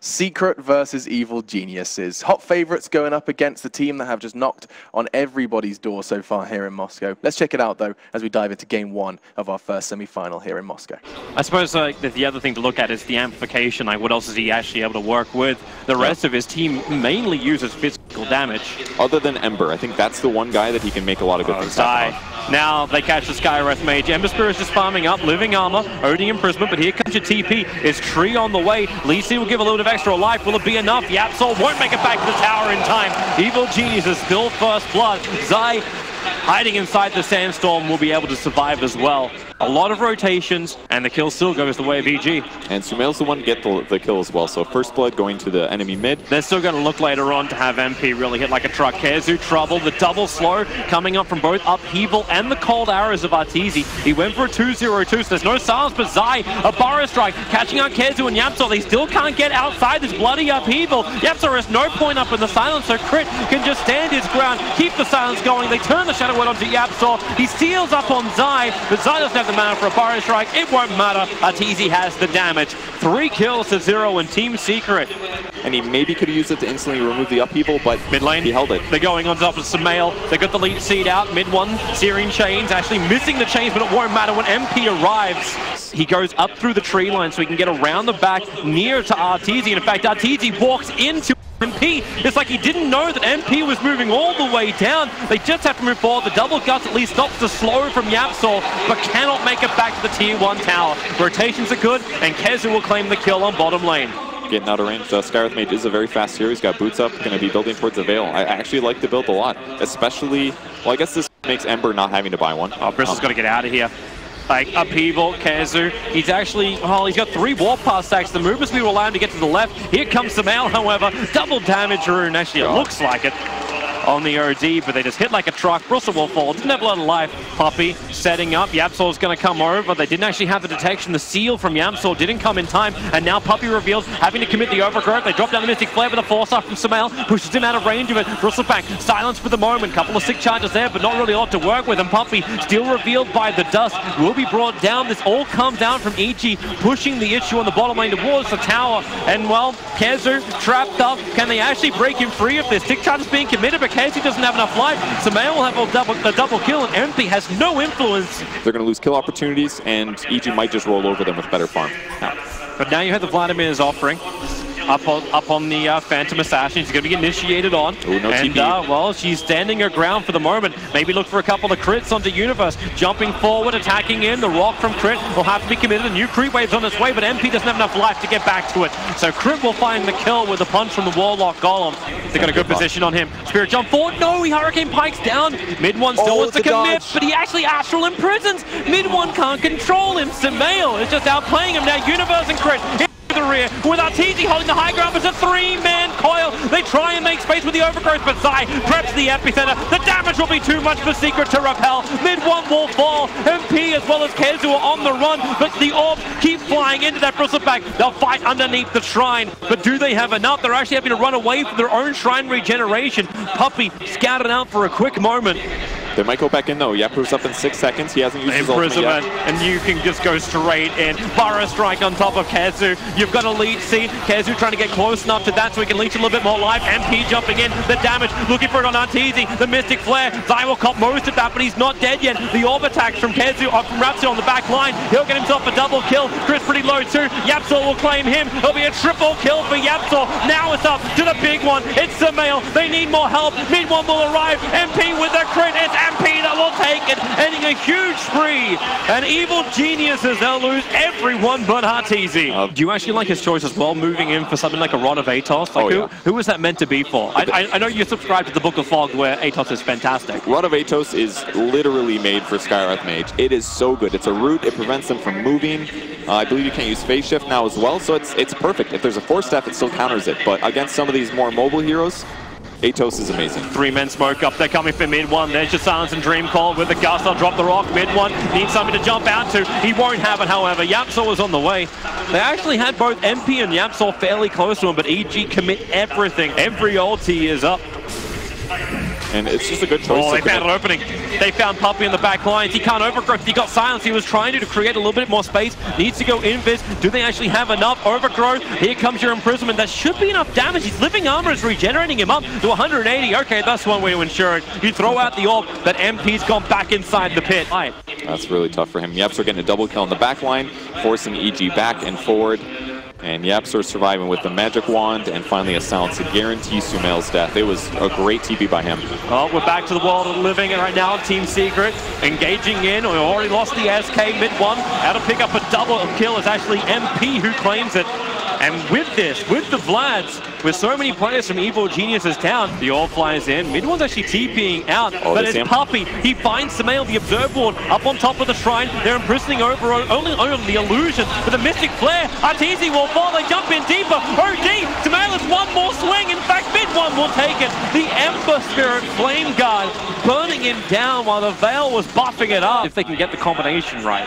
Secret versus Evil Geniuses. Hot favorites going up against the team that have just knocked on everybody's door so far here in Moscow. Let's check it out, though, as we dive into game one of our first semi-final here in Moscow. I suppose the other thing to look at is the amplification. Like, what else is he actually able to work with? The rest of his team mainly uses physical damage. Other than Ember, I think that's the one guy that he can make a lot of good things happen on. Now they catch the Skywrath Mage. Ember Spirit is just farming up, Living Armor, OD Imprisonment, but here comes your TP. It's Tree on the way. Lee Sin will give a little bit of extra life. Will it be enough? YapzOr won't make it back to the tower in time. Evil Geniuses is still first blood. Zai, hiding inside the sandstorm, will be able to survive as well. A lot of rotations, and the kill still goes the way of EG. And Sumail's the one to get the kill as well, so first blood going to the enemy mid. They're still going to look later on to have MP really hit like a truck. KheZu trouble, the double slow coming up from both Upheaval and the cold arrows of Arteezy. He went for a 2-0-2, so there's no silence, but Zai, a Burrow Strike, catching out KheZu and YapzOr. They still can't get outside this bloody Upheaval. YapzOr has no point up in the silence, so Crit can just stand his ground, keep the silence going. They turn the Shadow Word onto YapzOr. He seals up on Zai, but Zai doesn't have the mana for a Burrow Strike. It won't matter. Arteezy has the damage. 3 kills to 0 in Team Secret. And he maybe could have used it to instantly remove the Upheaval, but mid lane, he held it. They're going on top of Sumail. They got the lead seed out. MidOne, Searing Chains, actually missing the chains, but it won't matter when MP arrives. He goes up through the tree line so he can get around the back near to Arteezy. And in fact, Arteezy walks into MP. It's like he didn't know that MP was moving all the way down. They just have to move forward. The double guts at least stops the slow from YapzOr, but cannot make it back to the tier 1 tower. Rotations are good, and KheZu will claim the kill on bottom lane. Getting out of range. Skywrath Mage is a very fast hero. He's got boots up, going to be building towards the Veil. I actually like the build a lot, especially, well, I guess this makes Ember not having to buy one. Oh, Bristle's got to get out of here. Like Upheaval, KheZu, he's actually, oh, he's got 3 warp pass stacks. The movement speed will allow him to get to the left. Here comes Sumail, however. Double damage rune, actually, it looks like it on the OD, but they just hit like a truck. Bristol will fall, didn't have a lot of life. Puppey setting up, YapzOr's gonna come over. They didn't actually have the detection. The seal from YapzOr didn't come in time, and now Puppey reveals, having to commit the overgrowth. They drop down the Mystic Flare with a force up from Sumail, pushes him out of range of it. Bristleback, silence for the moment. Couple of sick charges there, but not really a lot to work with, and Puppey, still revealed by the dust, will be brought down. This all comes down from EG, pushing the issue on the bottom lane towards the tower, and well, KheZu trapped up. Can they actually break him free if this sick charge is being committed? But KheZu doesn't have enough life. Sumail will have a double kill, and MP has no influence. They're going to lose kill opportunities, and EG might just roll over them with better farm. No. But now you have the Vladimir's offering up on the Phantom Assassin. She's going to be initiated on. Ooh, no and, TP. Well, she's standing her ground for the moment. Maybe look for a couple of crits onto Universe. Jumping forward, attacking in. The rock from Crit will have to be committed. A new Crit wave's on its way, but MP doesn't have enough life to get back to it. So Crit will find the kill with a punch from the Warlock Golem. They got a good position on him. Spirit jump forward. No, he Hurricane Pike's down. MidOne still wants to commit, but he actually Astral Imprisons. MidOne can't control him. Sumail is just outplaying him now. Universe and Crit the rear, with Arteezy holding the high ground. It's a 3-man coil. They try and make space with the overgrowth, but Zai preps the epicenter. The damage will be too much for Secret to repel. MidOne will fall. MP as well as KheZu are on the run, but the orbs keep flying into that Bristleback. They'll fight underneath the shrine, but do they have enough? They're actually having to run away from their own shrine regeneration. Puppey scouted out for a quick moment. They might go back in, though. Yapzor's up in 6 seconds. He hasn't used his ultimate yet. And you can just go straight in. Burrow Strike on top of KheZu. You've got a lead seed. KheZu trying to get close enough to that so he can leech a little bit more life. MP jumping in. The damage. Looking for it on Arteezy. The Mystic Flare. Zai will cop most of that, but he's not dead yet. The orb attacks from KheZu, from YapzOr on the back line. He'll get himself a double kill. Chris pretty low, too. YapzOr will claim him. It'll be a triple kill for YapzOr. Now it's up to the big one. It's Sumail. They need more help. MidOne will arrive. MP with a crit. It's MP that will take it, ending a huge spree. And Evil Geniuses, they'll lose everyone but Arteezy. Do you actually like his choice as well, moving in for something like a Rod of Atos? Like, who was that meant to be for? I know you subscribed to the Book of Fog, where Atos is fantastic. Rod of Atos is literally made for Skywrath Mage. It is so good. It's a root. It prevents them from moving. I believe you can't use Phase Shift now as well, so it's perfect. If there's a Force Staff, it still counters it. But against some of these more mobile heroes, Atos is amazing. 3 men smoke up. They're coming for MidOne. There's your silence and Dream Call with the gust. They'll drop the rock. MidOne needs something to jump out to. He won't have it, however. YapzOr was on the way. They actually had both MP and YapzOr fairly close to him, but EG commit everything. Every ulti is up. And it's just a good choice. Oh, they found an opening. They found Puppey in the back lines. He can't overgrowth. He got silence. He was trying to create a little bit more space. Needs to go invis. Do they actually have enough overgrowth? Here comes your imprisonment. That should be enough damage. His living armor is regenerating him up to 180. Okay, that's one way to ensure it. You throw out the orb, that MP's gone back inside the pit. Right. That's really tough for him. YapzOr getting a double kill in the back line, forcing EG back and forward. And YapzOr surviving with the magic wand and finally a silence to guarantee Sumail's death. It was a great TP by him. Well, we're back to the world of living right now. Team Secret engaging in. We already lost the SK MidOne. How to pick up a double kill is actually MP who claims it. And with this, with the Vlads, with so many players from Evil Geniuses down, the all flies in. MidOne's actually TPing out, but it's Puppey. He finds Sumail, the Observe Ward, up on top of the Shrine. They're imprisoning over only the Illusion, but the Mystic Flare. Arteezy will fall, they jump in deeper. OD, Sumail has one more swing. In fact, MidOne will take it. The Ember Spirit Flame Guard burning him down while the Veil was buffing it up. If they can get the combination right.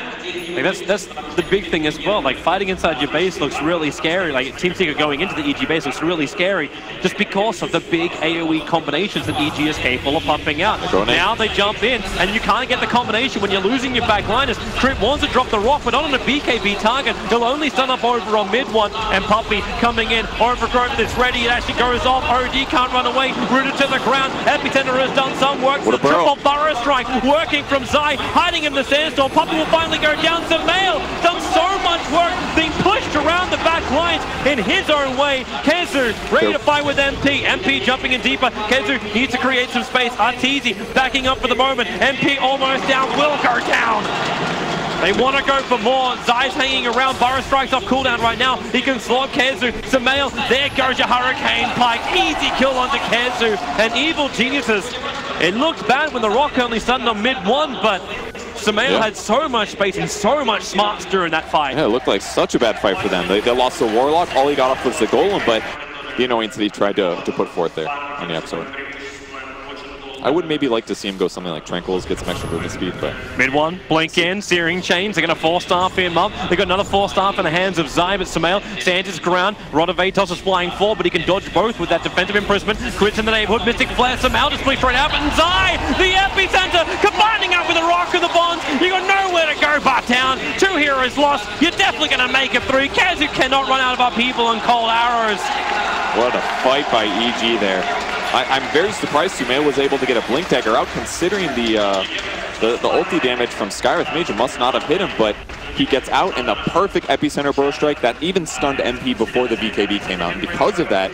Like that's the big thing as well. Like, fighting inside your base looks really scary. Like, Team Secret going into the EG base looks really scary just because of the big AoE combinations that EG is capable of pumping out. Now they jump in, and you can't get the combination when you're losing your backliners. Crit wants to drop the rock, but not on a BKB target. He'll only stun up over on MidOne, and Puppey coming in. Overgrowth is ready. It actually goes off. OD can't run away. Rooted to the ground. Epicenter has done some work. The triple Burrow Strike working from Zai, hiding in the sandstorm. Puppey will finally go down. Sumail done so much work, being pushed around the back line in his own way. KheZu ready to fight with MP. MP jumping in deeper. KheZu needs to create some space. Arteezy backing up for the moment. MP almost down, will go down. They want to go for more. Zai's hanging around. Burrow Strike's off cooldown right now. He can slot KheZu. Sumail, there goes your Hurricane Pike. Easy kill onto KheZu. And Evil Geniuses, it looked bad when the rock only stunned on MidOne, but Sumail had so much space and so much smarts during that fight. Yeah, it looked like such a bad fight for them. They lost the Warlock. All he got off was the Golem, but the annoyance that he tried to put forth there on the episode. I would maybe like to see him go something like Tranquil's, get some extra movement speed, but... MidOne, blink in, Searing Chains, they're going to Force Staff him up. They've got another Force Staff in the hands of Zai, but Sumail stands his ground. Rod of Atos is flying forward, but he can dodge both with that defensive imprisonment. Quits in the neighborhood, Mystic Flare, Sumail just bleeds right out, and Zai, the Epicenter, combining up with the Rock of the Bonds. You got nowhere to go but down. Two heroes lost, you're definitely going to make it through. KheZu cannot run out of upheaval and cold arrows. What a fight by EG there. I'm very surprised Sumail was able to get a Blink Dagger out, considering the ulti damage from Skywrath Mage must not have hit him, but he gets out in the perfect Epicenter Burrow Strike that even stunned MP before the BKB came out, and because of that...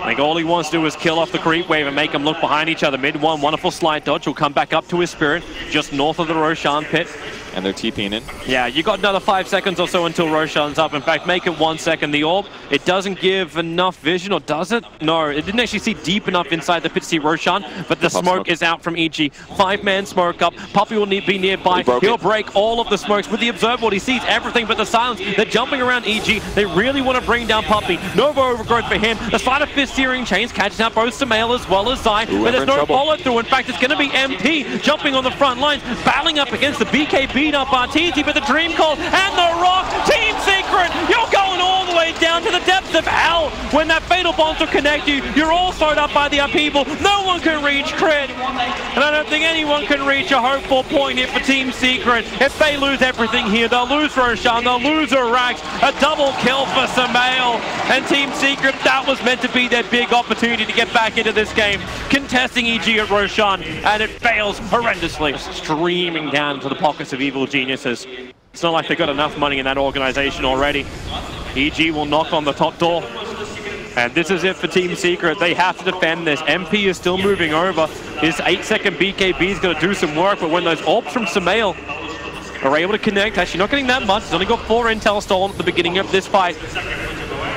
I think all he wants to do is kill off the creep wave and make them look behind each other. MidOne, wonderful slide dodge, will come back up to his Spirit, just north of the Roshan pit. And they're TPing in. Yeah, you got another 5 seconds or so until Roshan's up. In fact, make it 1 second. The orb, it doesn't give enough vision, or does it? No, it didn't actually see deep enough inside the pit to see Roshan, but the smoke is out from EG. Five-man smoke up. Puppey will be nearby. He'll break all of the smokes with the Observe Ward. He sees everything but the silence. They're jumping around EG. They really want to bring down Puppey. Nova overgrowth for him. The side of fist Searing Chains catches out both Sumail as well as Zai, but there's no follow-through. In fact, it's going to be MP jumping on the front lines, battling up against the BKB. Beat up Arteezy, but the Dream Call and the Rock. Team Secret, you're going all the way down to the depths of hell when that Fatal Bonds will connect you. You're all sewed up by the upheaval. No one can reach Crit, and I don't think anyone can reach a hopeful point here for Team Secret. If they lose everything here, they'll lose Roshan, they'll lose Arax. A double kill for Sumail, and Team Secret, that was meant to be their big opportunity to get back into this game, contesting EG at Roshan, and it fails horrendously, streaming down to the pockets of Evil Geniuses. It's not like they've got enough money in that organization already. EG will knock on the top door. And this is it for Team Secret. They have to defend this. MP is still moving over. His 8-second BKB is going to do some work, but when those orbs from Sumail are able to connect, actually not getting that much. He's only got 4 intel stolen at the beginning of this fight.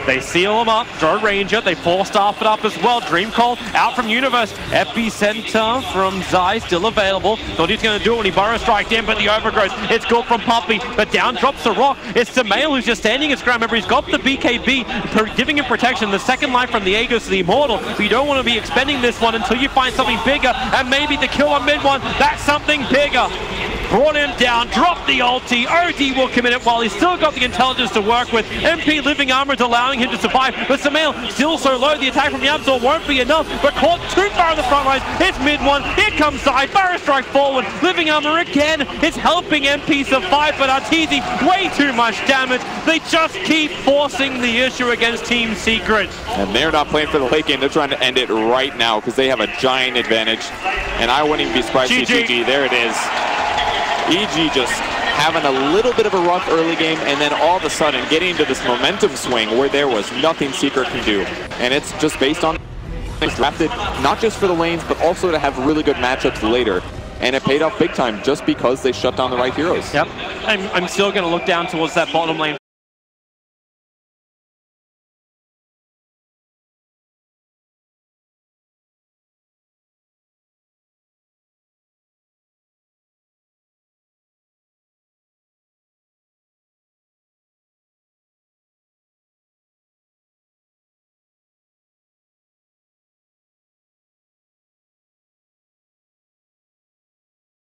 They seal him up, Drow Ranger, they force staff it up as well. Dream Call out from Universe. Epicenter from Zai still available. Thought he's going to do it when he Burrow Striked in, but the overgrowth, it's good from Puppey, but down drops the rock. It's Sumail who's just standing his ground. Remember, he's got the BKB, giving him protection. The second life from the Aegis to the Immortal. But you don't want to be expending this one until you find something bigger, and maybe the kill on MidOne, that's something bigger. brought him down, dropped the ulti. OD will commit it while he's still got the intelligence to work with. MP Living Armor is allowing him to survive, but Sumail still so low. The attack from YapzOr won't be enough, but caught too far in the front lines. It's MidOne. Here comes Zai. Burrow Strike forward. Living Armor again. It's helping MP survive, but Arteezy way too much damage. They just keep forcing the issue against Team Secret. And they're not playing for the late game. They're trying to end it right now because they have a giant advantage. And I wouldn't even be surprised to see GG. There it is. EG just having a little bit of a rough early game, and then all of a sudden getting into this momentum swing where there was nothing Secret can do. And it's just based on things drafted, not just for the lanes, but also to have really good matchups later. And it paid off big time just because they shut down the right heroes. Yep. I'm still going to look down towards that bottom lane.